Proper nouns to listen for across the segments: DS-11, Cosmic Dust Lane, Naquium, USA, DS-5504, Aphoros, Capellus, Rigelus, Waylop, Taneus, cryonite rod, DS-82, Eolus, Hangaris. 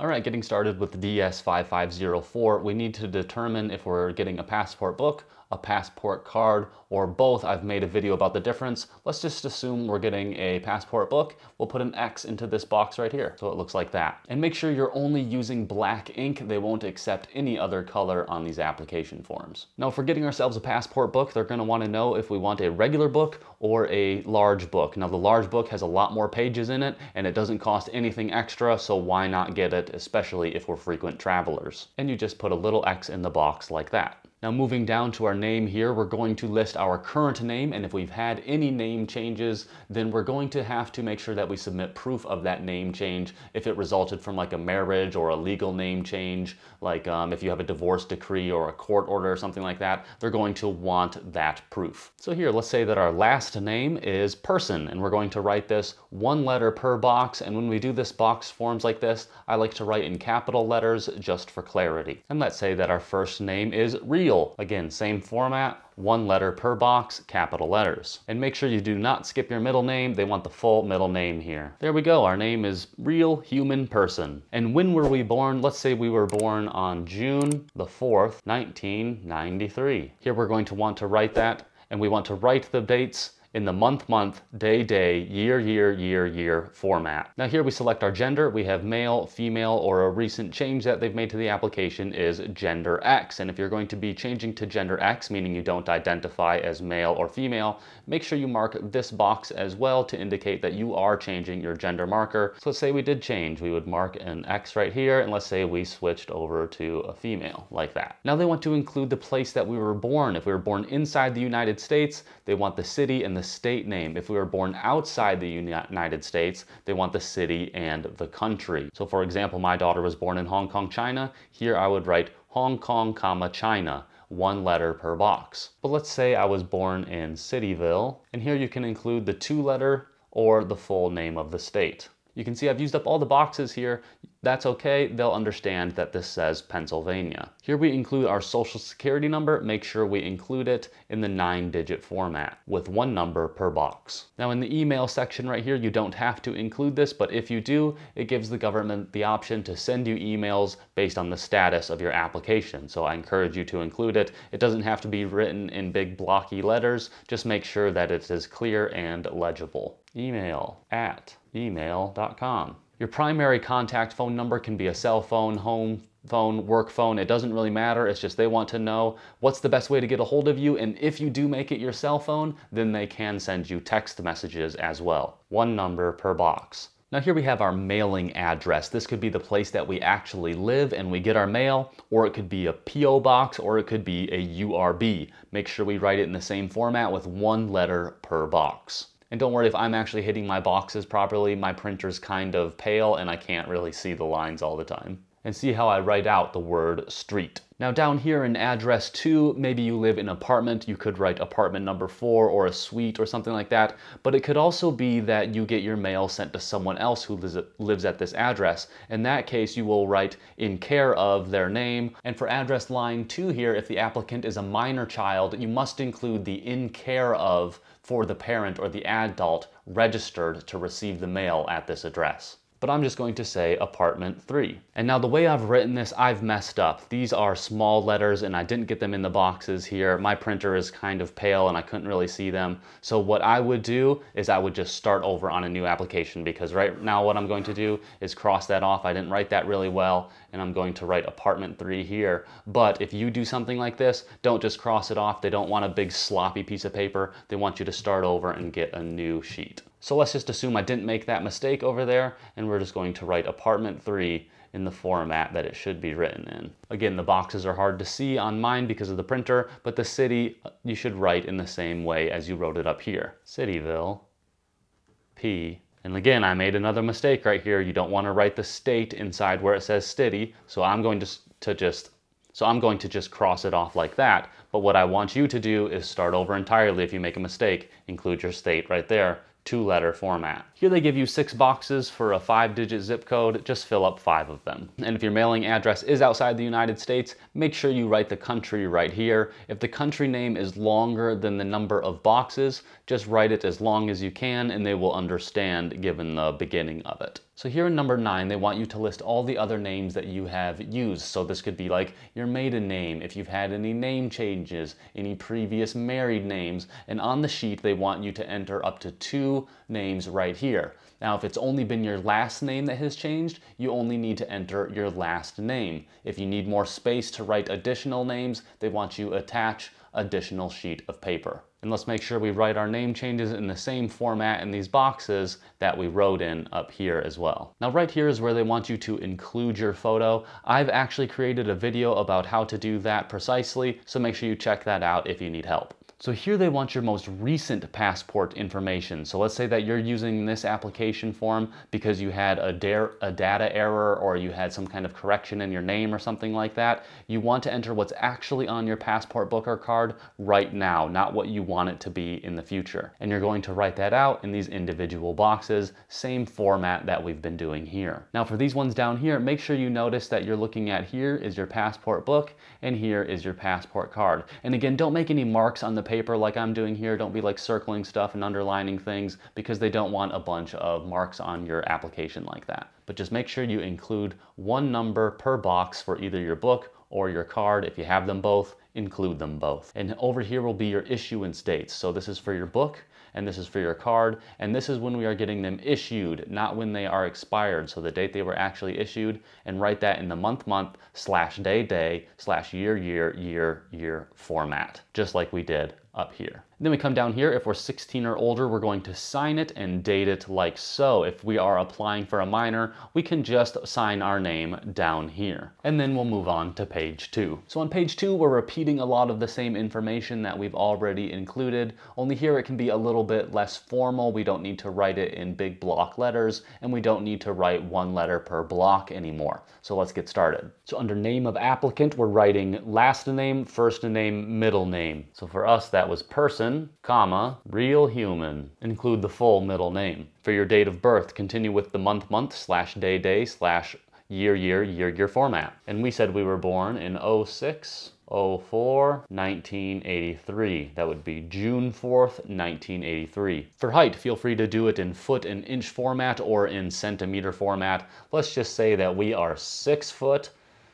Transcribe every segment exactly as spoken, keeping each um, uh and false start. All right, getting started with the D S five five zero four, we need to determine if we're getting a passport book, a passport card, or both. I've made a video about the difference. Let's just assume we're getting a passport book. We'll put an X into this box right here, so it looks like that. And make sure you're only using black ink. They won't accept any other color on these application forms. Now, if we're getting ourselves a passport book, they're gonna wanna know if we want a regular book or a large book. Now, the large book has a lot more pages in it, and it doesn't cost anything extra, so why not get it? Especially if we're frequent travelers. And you just put a little X in the box like that. Now, moving down to our name here, we're going to list our current name, and if we've had any name changes, then we're going to have to make sure that we submit proof of that name change if it resulted from like a marriage or a legal name change, like um, if you have a divorce decree or a court order or something like that, they're going to want that proof. So here, let's say that our last name is Person, and we're going to write this one letter per box, and when we do this box forms like this, I like to write in capital letters just for clarity. And let's say that our first name is Reed. Again, same format, one letter per box, capital letters. And make sure you do not skip your middle name. They want the full middle name here. There we go. Our name is Real Human Person. And when were we born? Let's say we were born on June the fourth, nineteen ninety-three. Here we're going to want to write that, and we want to write the dates in the month, month, day, day, year, year, year, year format. Now here we select our gender. We have male, female, or a recent change that they've made to the application is gender X. And if you're going to be changing to gender X, meaning you don't identify as male or female, make sure you mark this box as well to indicate that you are changing your gender marker. So let's say we did change. We would mark an X right here, and let's say we switched over to a female like that. Now they want to include the place that we were born. If we were born inside the United States, they want the city and the state name. If we were born outside the United States, they want the city and the country. So for example, my daughter was born in Hong Kong, China. Here I would write Hong Kong, comma, China, one letter per box. But let's say I was born in Cityville, and here you can include the two letter or the full name of the state. You can see I've used up all the boxes here. That's okay, they'll understand that this says Pennsylvania. Here we include our social security number. Make sure we include it in the nine digit format with one number per box. Now in the email section right here, you don't have to include this, but if you do, it gives the government the option to send you emails based on the status of your application. So I encourage you to include it. It doesn't have to be written in big blocky letters. Just make sure that it is clear and legible. Email at email dot com. Your primary contact phone number can be a cell phone, home phone, work phone. It doesn't really matter. It's just they want to know what's the best way to get a hold of you. And if you do make it your cell phone, then they can send you text messages as well. One number per box. Now here we have our mailing address. This could be the place that we actually live and we get our mail, or it could be a P O box, or it could be a U R B. Make sure we write it in the same format with one letter per box. And don't worry if I'm actually hitting my boxes properly. My printer's kind of pale and I can't really see the lines all the time. And see how I write out the word street. Now down here in address two, maybe you live in an apartment. You could write apartment number four or a suite or something like that. But it could also be that you get your mail sent to someone else who lives at this address. In that case, you will write in care of their name. And for address line two here, if the applicant is a minor child, you must include the in care of for the parent or the adult registered to receive the mail at this address. But I'm just going to say apartment three. And now the way I've written this, I've messed up. These are small letters and I didn't get them in the boxes here. My printer is kind of pale and I couldn't really see them. So what I would do is I would just start over on a new application, because right now what I'm going to do is cross that off. I didn't write that really well, and I'm going to write apartment three here. But if you do something like this, don't just cross it off. They don't want a big sloppy piece of paper. They want you to start over and get a new sheet. So let's just assume I didn't make that mistake over there, and we're just going to write apartment three in the format that it should be written in. Again, the boxes are hard to see on mine because of the printer, but the city you should write in the same way as you wrote it up here. Cityville, P. And again, I made another mistake right here. You don't want to write the state inside where it says city, so I'm going to, to just So I'm going to just cross it off like that. But what I want you to do is start over entirely. If you make a mistake, include your state right there. Two letter format. Here they give you six boxes for a five digit zip code. Just fill up five of them. And if your mailing address is outside the United States, make sure you write the country right here. If the country name is longer than the number of boxes, just write it as long as you can and they will understand given the beginning of it. So here in number nine, they want you to list all the other names that you have used. So this could be like your maiden name, if you've had any name changes, any previous married names, and on the sheet they want you to enter up to two names right here. Now if it's only been your last name that has changed, you only need to enter your last name. If you need more space to write additional names, they want you to attach additional sheet of paper. And let's make sure we write our name changes in the same format in these boxes that we wrote in up here as well. Now right here is where they want you to include your photo. I've actually created a video about how to do that precisely, so make sure you check that out if you need help. So here they want your most recent passport information. So let's say that you're using this application form because you had a, dare, a data error, or you had some kind of correction in your name or something like that. You want to enter what's actually on your passport book or card right now, not what you want it to be in the future. And you're going to write that out in these individual boxes, same format that we've been doing here. Now for these ones down here, make sure you notice that you're looking at here is your passport book and here is your passport card. And again, don't make any marks on the paper like I'm doing here. Don't be like circling stuff and underlining things, because they don't want a bunch of marks on your application like that. But just make sure you include one number per box for either your book or your card. If you have them both, include them both. And over here will be your issuance dates. So this is for your book, and this is for your card, and this is when we are getting them issued, not when they are expired. So the date they were actually issued, and write that in the month month slash day day slash year year year year format, just like we did up here. And then we come down here, if we're sixteen or older, we're going to sign it and date it like so. If we are applying for a minor, we can just sign our name down here. And then we'll move on to page two. So on page two, we're repeating a lot of the same information that we've already included, only here it can be a little bit less formal. We don't need to write it in big block letters, and we don't need to write one letter per block anymore. So let's get started. So under name of applicant, we're writing last name, first name, middle name. So for us, that was person, comma, real human. Include the full middle name. For your date of birth, continue with the month month slash day day slash year year year year format. And we said we were born in oh six, oh four, nineteen eighty-three. That would be June fourth, nineteen eighty-three. For height, feel free to do it in foot and inch format or in centimeter format. Let's just say that we are six foot,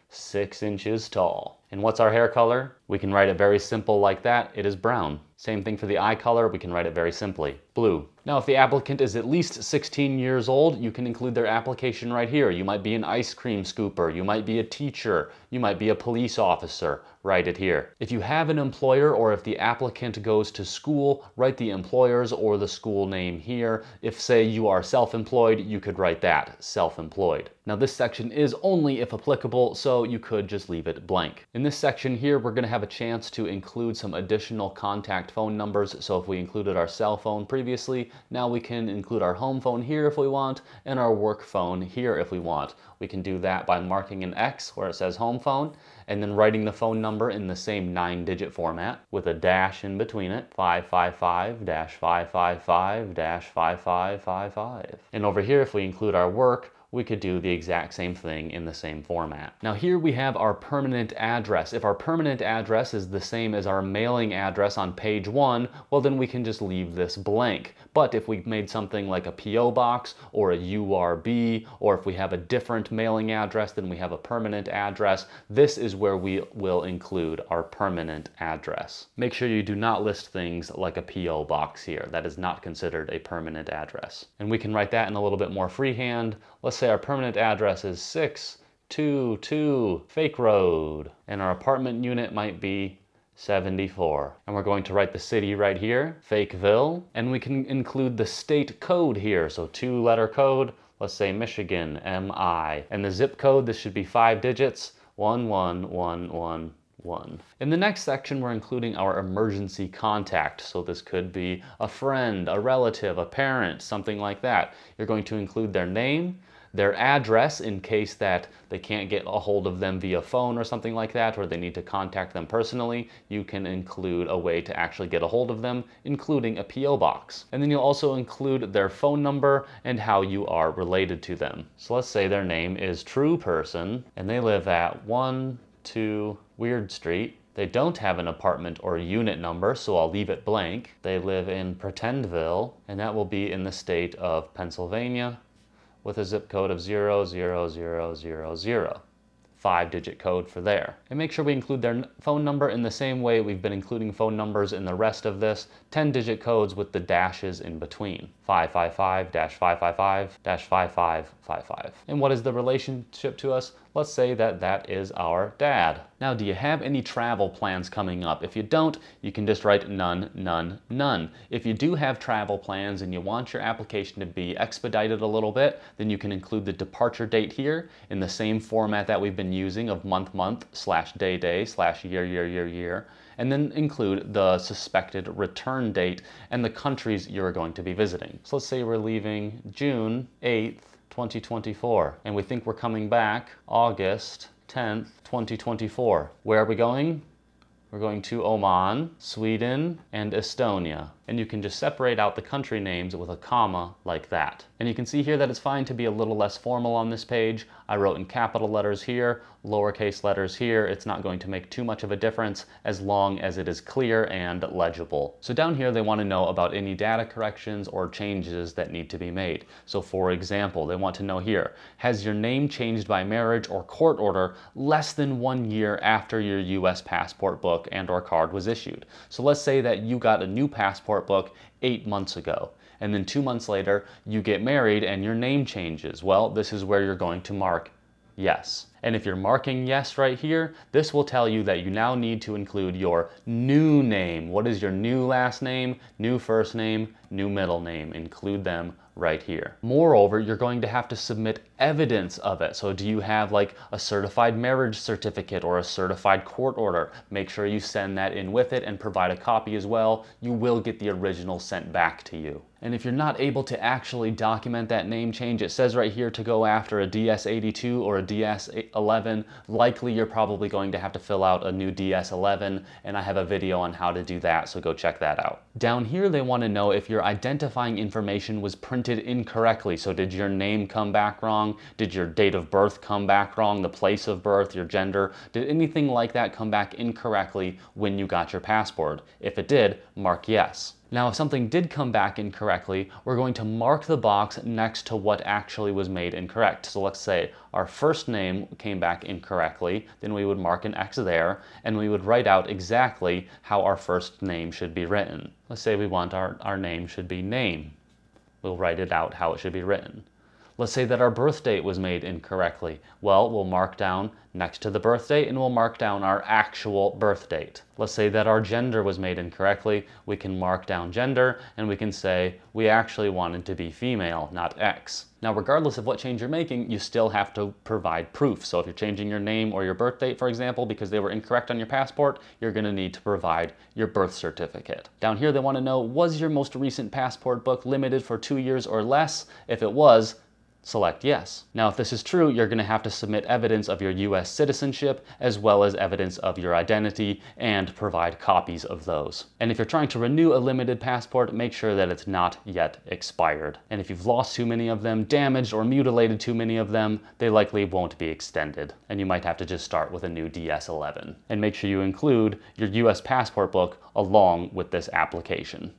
six inches tall. And what's our hair color? We can write it very simple like that. It is brown. Same thing for the eye color. We can write it very simply. Blue. Now, if the applicant is at least sixteen years old, you can include their application right here. You might be an ice cream scooper. You might be a teacher. You might be a police officer. Write it here. If you have an employer, or if the applicant goes to school, write the employer's or the school name here. If, say, you are self-employed, you could write that, self-employed. Now, this section is only if applicable, so you could just leave it blank. In this section here, we're going to have a chance to include some additional contact phone numbers. So if we included our cell phone previously, now we can include our home phone here if we want, and our work phone here if we want. We can do that by marking an X where it says home phone, and then writing the phone number in the same nine-digit format with a dash in between it, five five five, five five five, five five five five. And over here, if we include our work, we could do the exact same thing in the same format. Now here we have our permanent address. If our permanent address is the same as our mailing address on page one, well then we can just leave this blank. But if we made something like a P O box or a U R B, or if we have a different mailing address than we have a permanent address, this is where we will include our permanent address. Make sure you do not list things like a P O box here. That is not considered a permanent address. And we can write that in a little bit more freehand. Let's say our permanent address is six two two Fake Road, and our apartment unit might be seventy-four. And we're going to write the city right here, Fakeville, and we can include the state code here, so two letter code, let's say Michigan, M I, and the zip code, this should be five digits, one one one one. One. In the next section, we're including our emergency contact. So this could be a friend, a relative, a parent, something like that. You're going to include their name, their address in case that they can't get a hold of them via phone or something like that, or they need to contact them personally. You can include a way to actually get a hold of them, including a P O box. And then you'll also include their phone number and how you are related to them. So let's say their name is True Person, and they live at one two Weird Street. They don't have an apartment or unit number, so I'll leave it blank. They live in Pretendville, and that will be in the state of Pennsylvania, with a zip code of zero zero zero zero zero. Five-digit code for there. And make sure we include their phone number in the same way we've been including phone numbers in the rest of this. ten-digit codes with the dashes in between. five five five, five five five, five five five five. And what is the relationship to us? Let's say that that is our dad. Now, do you have any travel plans coming up? If you don't, you can just write none, none, none. If you do have travel plans and you want your application to be expedited a little bit, then you can include the departure date here in the same format that we've been using of month, month, slash day, day, slash year, year, year, year. And then include the suspected return date and the countries you're going to be visiting. So let's say we're leaving June eighth, twenty twenty-four, and we think we're coming back August tenth, twenty twenty-four. Where are we going? We're going to Oman, Sweden, and Estonia. And you can just separate out the country names with a comma like that. And you can see here that it's fine to be a little less formal on this page. I wrote in capital letters here, lowercase letters here. It's not going to make too much of a difference as long as it is clear and legible. So down here, they want to know about any data corrections or changes that need to be made. So for example, they want to know here, has your name changed by marriage or court order less than one year after your U S passport book and or card was issued? So let's say that you got a new passport book eight months ago, and then two months later you get married and your name changes. Well, this is where you're going to mark yes. And if you're marking yes right here, this will tell you that you now need to include your new name. What is your new last name, new first name, new middle name? Include them right here. Moreover, you're going to have to submit evidence of it. So do you have like a certified marriage certificate or a certified court order? Make sure you send that in with it and provide a copy as well. You will get the original sent back to you. And if you're not able to actually document that name change, it says right here to go after a D S eighty-two or a D S eleven. Likely you're probably going to have to fill out a new D S eleven, and I have a video on how to do that, so go check that out. Down here they want to know if your identifying information was printed incorrectly. So did your name come back wrong? Did your date of birth come back wrong? The place of birth, your gender? Did anything like that come back incorrectly when you got your passport? If it did, mark yes. Now, if something did come back incorrectly, we're going to mark the box next to what actually was made incorrect. So let's say our first name came back incorrectly, then we would mark an X there, and we would write out exactly how our first name should be written. Let's say we want our, our name should be name. We'll write it out how it should be written. Let's say that our birth date was made incorrectly. Well, we'll mark down next to the birth date, and we'll mark down our actual birth date. Let's say that our gender was made incorrectly. We can mark down gender, and we can say we actually wanted to be female, not X. Now, regardless of what change you're making, you still have to provide proof. So if you're changing your name or your birth date, for example, because they were incorrect on your passport, you're going to need to provide your birth certificate. Down here, they want to know, was your most recent passport book limited for two years or less? If it was, select yes. Now, if this is true, you're going to have to submit evidence of your U S citizenship as well as evidence of your identity and provide copies of those. And if you're trying to renew a limited passport, make sure that it's not yet expired. And if you've lost too many of them, damaged or mutilated too many of them, they likely won't be extended. And you might have to just start with a new D S eleven. And make sure you include your U S passport book along with this application.